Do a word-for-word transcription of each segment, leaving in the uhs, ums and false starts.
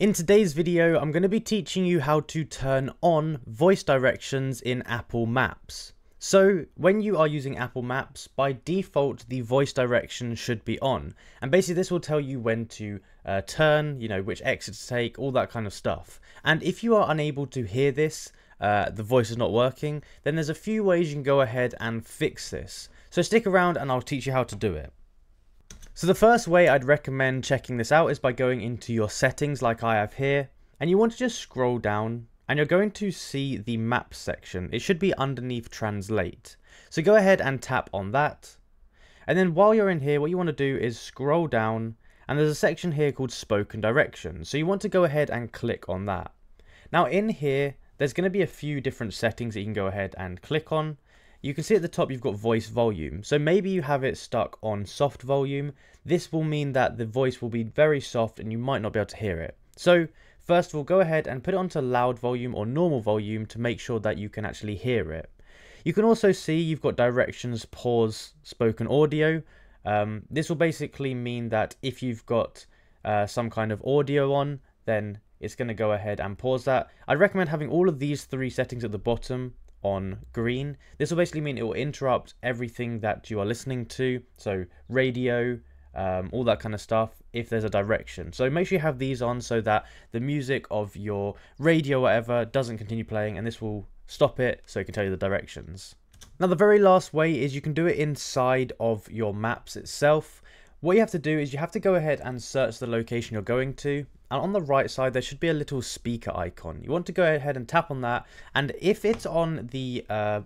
In today's video, I'm going to be teaching you how to turn on voice directions in Apple Maps. So when you are using Apple Maps, by default, the voice direction should be on. And basically this will tell you when to uh, turn, you know, which exit to take, all that kind of stuff. And if you are unable to hear this, uh, the voice is not working, then there's a few ways you can go ahead and fix this. So stick around and I'll teach you how to do it. So the first way I'd recommend checking this out is by going into your settings like I have here, and you want to just scroll down and you're going to see the map section. It should be underneath translate. So go ahead and tap on that. And then while you're in here, what you want to do is scroll down and there's a section here called spoken directions. So you want to go ahead and click on that. Now in here, there's going to be a few different settings that you can go ahead and click on. You can see at the top you've got voice volume, so maybe you have it stuck on soft volume. This will mean that the voice will be very soft and you might not be able to hear it. So first of all, go ahead and put it onto loud volume or normal volume to make sure that you can actually hear it. You can also see you've got directions, pause, spoken audio. Um, this will basically mean that if you've got uh, some kind of audio on, then it's going to go ahead and pause that. I'd recommend having all of these three settings at the bottom on green. This will basically mean it will interrupt everything that you are listening to, so radio, um, all that kind of stuff, if there's a direction. So make sure you have these on so that the music of your radio or whatever doesn't continue playing, and this will stop it so it can tell you the directions. Now the very last way is you can do it inside of your maps itself. What you have to do is you have to go ahead and search the location you're going to, and on the right side there should be a little speaker icon. You want to go ahead and tap on that, and if it's on the uh,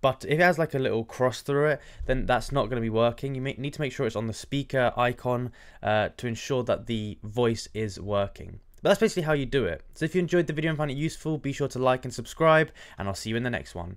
but if it has like a little cross through it, then that's not going to be working. You may need to make sure it's on the speaker icon uh, to ensure that the voice is working. But that's basically how you do it. So if you enjoyed the video and found it useful, be sure to like and subscribe, and I'll see you in the next one.